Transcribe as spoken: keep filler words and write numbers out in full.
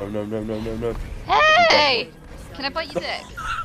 No, no, no, no, no, no. Hey! Can I butt your dick?